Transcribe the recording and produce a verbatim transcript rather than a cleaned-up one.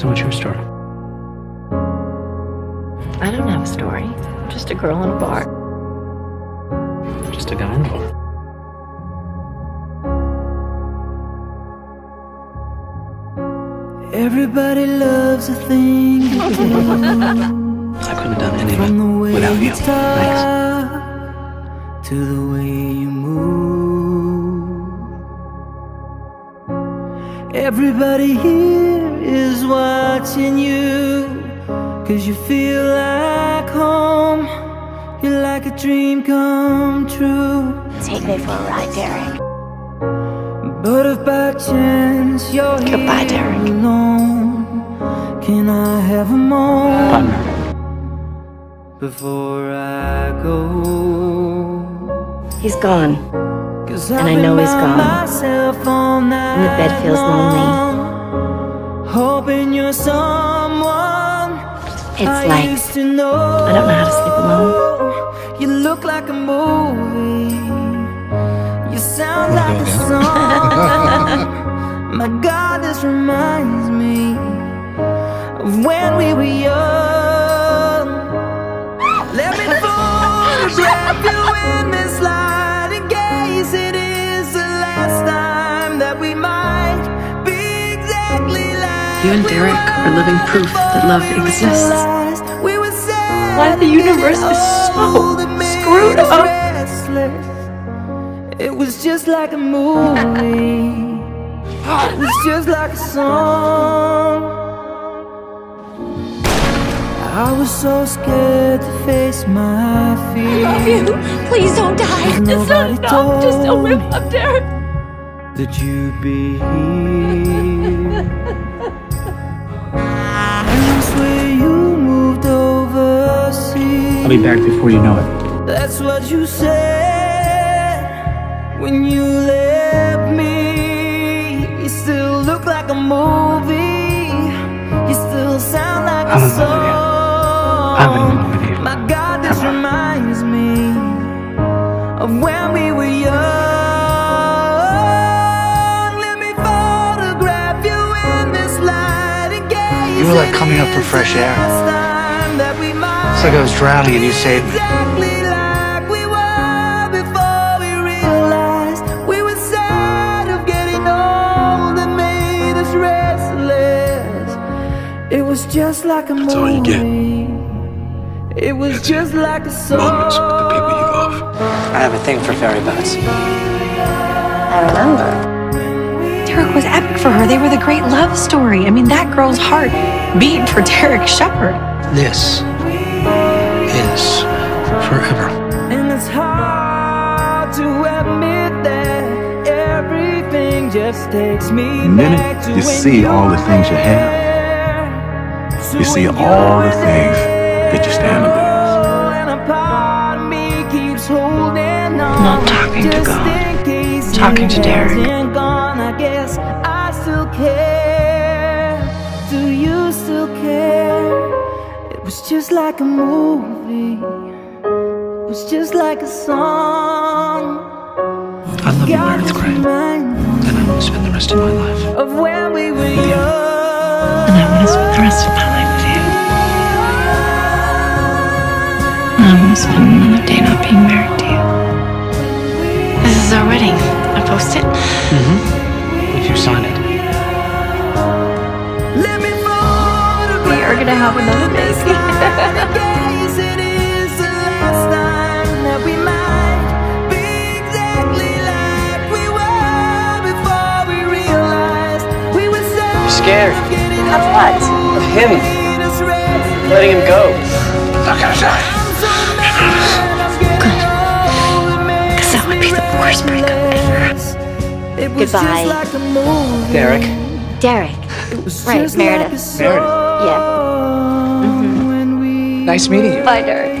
So what's your story? I don't have a story. I'm just a girl in a bar. Just a guy in a bar. Everybody loves a thing. I couldn't have done anything without you. Thanks. To the way you move. Everybody here is watching you. Cause you feel like home. You're like a dream come true. Take me for a ride, Derek. But if by chance you're Goodbye, here Derek. Alone, can I have a moment Fun. Before I go? He's gone, and I know he's gone, and the bed feels lonely. Hoping you're someone it's like I used to know. I don't know how to sleep alone. You look like a movie. You sound like a song. My God, this reminds me of when we were young. Let me photograph you in this light in case it is the last time that we might be exactly like. You and Derek are living proof that love exists. Why the universe is so screwed up. It was just like a movie. It was just like a song. I was so scared to face my fear. I love you. Please don't die. It's not enough. Just don't live up there. That you'd be here. And I swear you moved overseas. I'll be back before you know it. That's what you said. When you left me, you still look like a movie. You still sound like I'm a song. My God, this reminds me of when we were young. Let me photograph you in this light in case. You were like coming up for fresh air. It's like I was drowning and you saved me. It was just like a That's movie. All you get. It was That's just it. Like a song. Moments with the people you love. I have a thing for fairy boats. I remember. Derek was epic for her. They were the great love story. I mean, that girl's heart beat for Derek Shepherd. This is forever. And it's hard to admit that everything just takes me back. The minute you see all the things you have, you see all the things that you stand to lose. Not talking to God, talking to Derek. I guess I still care. Do you still care? It was just like a movie. It was just like a song. I love you, Meredith Grey. And I want to spend the rest of my life of where we were young. And I want to spend the rest of my life with you. And I want to spend another day not being married to you. This is our wedding. I post it. Mm-hmm. If you sign it. We are going to have another baby. I'm scared. Of what? Of him. Letting him go. I'm not gonna die. Good. Because that would be the worst breakup ever. Goodbye. Derek. Derek. Right, Meredith. Meredith. Yeah. Mm-hmm. Nice meeting you. Bye, Derek.